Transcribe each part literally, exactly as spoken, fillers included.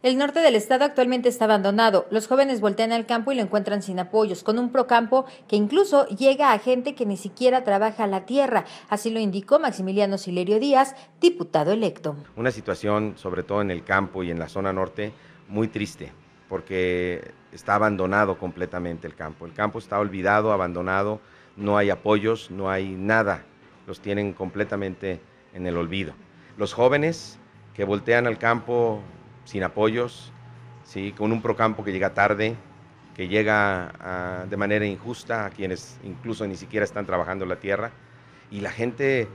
El norte del estado actualmente está abandonado. Los jóvenes voltean al campo y lo encuentran sin apoyos, con un Procampo que incluso llega a gente que ni siquiera trabaja la tierra. Así lo indicó Maximiliano Silerio Díaz, diputado electo. Una situación, sobre todo en el campo y en la zona norte, muy triste, porque está abandonado completamente el campo. El campo está olvidado, abandonado, no hay apoyos, no hay nada. Los tienen completamente en el olvido. Los jóvenes que voltean al campo sin apoyos, ¿sí?, con un Procampo que llega tarde, que llega a, de manera injusta a quienes incluso ni siquiera están trabajando la tierra, y la gente,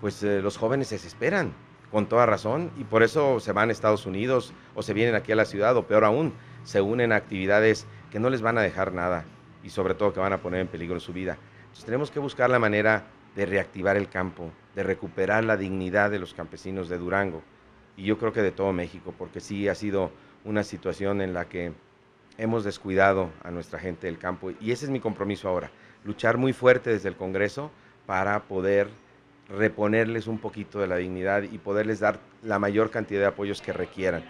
pues eh, los jóvenes se desesperan, con toda razón, y por eso se van a Estados Unidos o se vienen aquí a la ciudad, o peor aún, se unen a actividades que no les van a dejar nada y sobre todo que van a poner en peligro su vida. Entonces tenemos que buscar la manera de reactivar el campo, de recuperar la dignidad de los campesinos de Durango, y yo creo que de todo México, porque sí ha sido una situación en la que hemos descuidado a nuestra gente del campo, y ese es mi compromiso ahora, luchar muy fuerte desde el Congreso para poder reponerles un poquito de la dignidad y poderles dar la mayor cantidad de apoyos que requieran.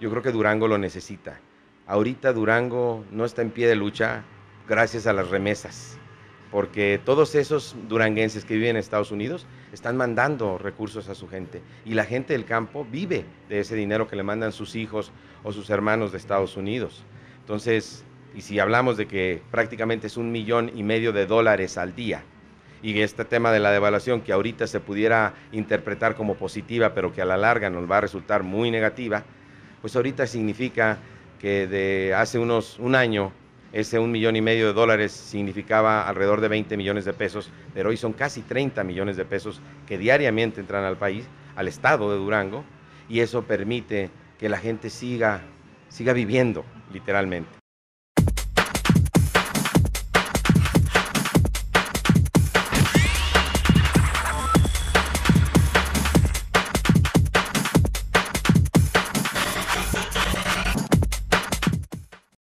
Yo creo que Durango lo necesita. Ahorita Durango no está en pie de lucha gracias a las remesas, porque todos esos duranguenses que viven en Estados Unidos están mandando recursos a su gente, y la gente del campo vive de ese dinero que le mandan sus hijos o sus hermanos de Estados Unidos. Entonces, y si hablamos de que prácticamente es un millón y medio de dólares al día, y este tema de la devaluación que ahorita se pudiera interpretar como positiva, pero que a la larga nos va a resultar muy negativa, pues ahorita significa que de hace unos un año, ese un millón y medio de dólares significaba alrededor de veinte millones de pesos, pero hoy son casi treinta millones de pesos que diariamente entran al país, al estado de Durango, y eso permite que la gente siga, siga viviendo, literalmente.